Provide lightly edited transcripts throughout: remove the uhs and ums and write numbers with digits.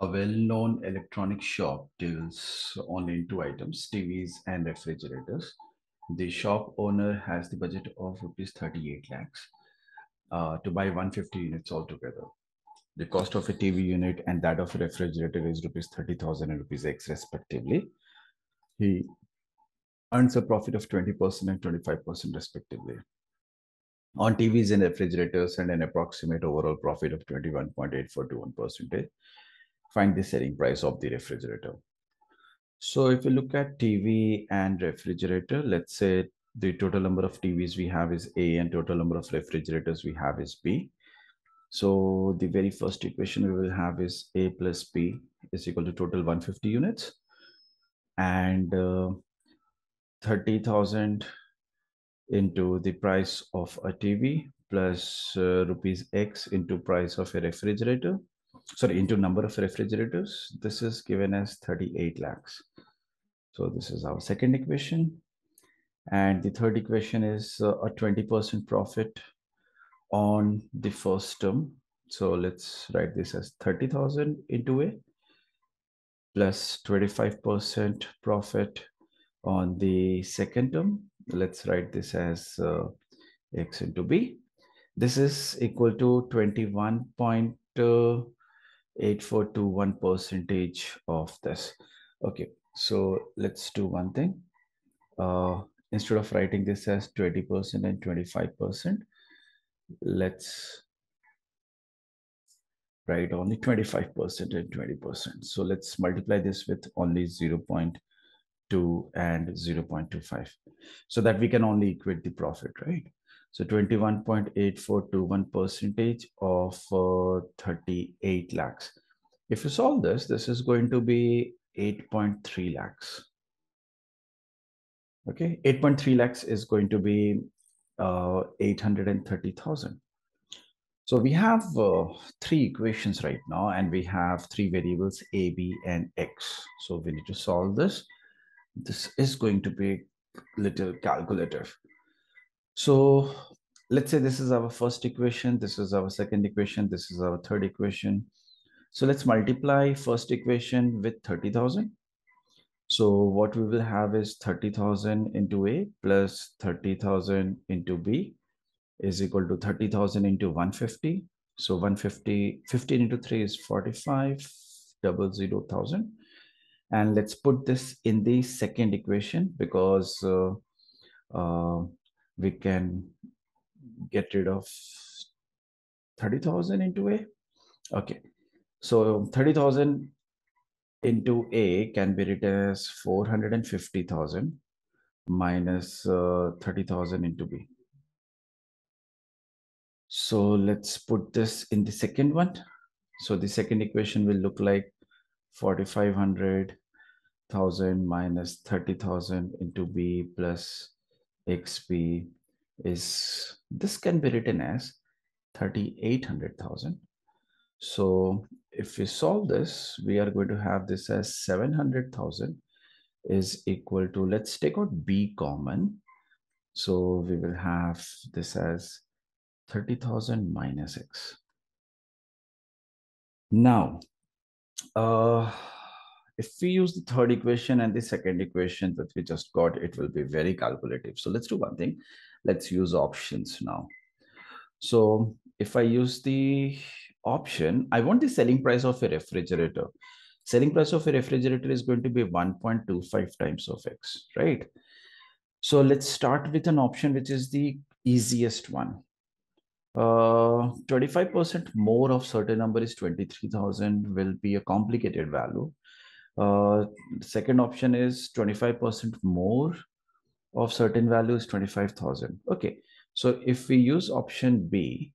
A well-known electronic shop deals only in two items, TVs and refrigerators. The shop owner has the budget of rupees 38 lakhs to buy 150 units altogether. The cost of a TV unit and that of a refrigerator is rupees 30,000 and rupees X respectively. He earns a profit of 20% and 25% respectively on TVs and refrigerators and an approximate overall profit of 21.841%. Find the selling price of the refrigerator. So if you look at TV and refrigerator, let's say the total number of TVs we have is A and total number of refrigerators we have is B. So the very first equation we will have is A plus B is equal to total 150 units and 30,000 into the price of a TV plus rupees X into price of a refrigerator, sorry, into number of refrigerators. This is given as 38 lakhs. So this is our second equation. And the third equation is a 20% profit on the first term. So let's write this as 30,000 into A plus 25% profit on the second term. Let's write this as X into B. This is equal to 21.8421% of this. Okay, so let's do one thing. Instead of writing this as 20% and 25%, let's write only 25% and 20%. So let's multiply this with only 0.2 and 0.25 so that we can only equate the profit, right? So 21.8421% of 38 lakhs. If you solve this, this is going to be 8.3 lakhs. Okay, 8.3 lakhs is going to be 830,000. So we have three equations right now, and we have three variables A, B, and X. So we need to solve this. This is going to be a little calculative. So let's say this is our first equation, this is our second equation, this is our third equation. So let's multiply first equation with 30,000. So what we will have is 30,000 into A plus 30,000 into B is equal to 30,000 into 150. So 150, 15 into 3 is 45, 000. And let's put this in the second equation because we can get rid of 30,000 into A. Okay, so 30,000 into A can be written as 450,000 minus 30,000 into B. So let's put this in the second one. So the second equation will look like 4,500,000 minus 30,000 into B plus XB is, this can be written as 3800,000. So if we solve this, we are going to have this as 700,000 is equal to, let's take out B common. So we will have this as 30,000 minus X. Now, if we use the third equation and the second equation that we just got, it will be very calculative. So let's do one thing. Let's use options now. So if I use the option, I want the selling price of a refrigerator. Selling price of a refrigerator is going to be 1.25 times of X, right? So let's start with an option which is the easiest one. 25% more of certain number is 23,000 will be a complicated value. Second option is 25% more of certain value is 25,000. Okay, so if we use option B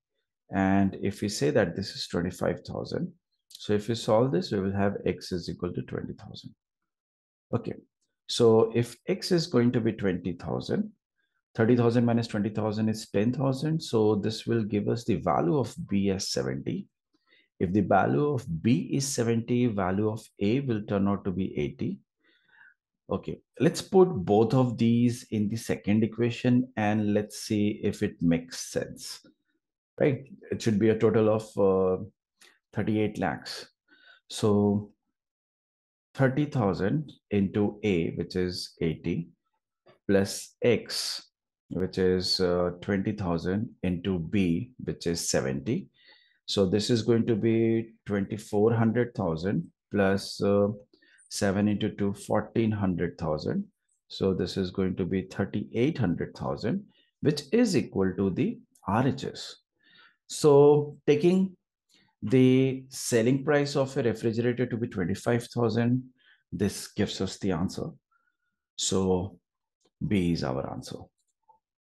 and if we say that this is 25,000, so if we solve this, we will have X is equal to 20,000. Okay, so if X is going to be 20,000, 30,000 minus 20,000 is 10,000. So this will give us the value of B as 70. If the value of B is 70, value of A will turn out to be 80. Okay, let's put both of these in the second equation and let's see if it makes sense, right? It should be a total of 38 lakhs. So 30,000 into A, which is 80, plus X, which is 20,000 into B, which is 70. So this is going to be 2400,000 plus 7 into 2, 1400,000. So this is going to be 3800,000, which is equal to the RHS. So taking the selling price of a refrigerator to be 25,000, this gives us the answer. So B is our answer.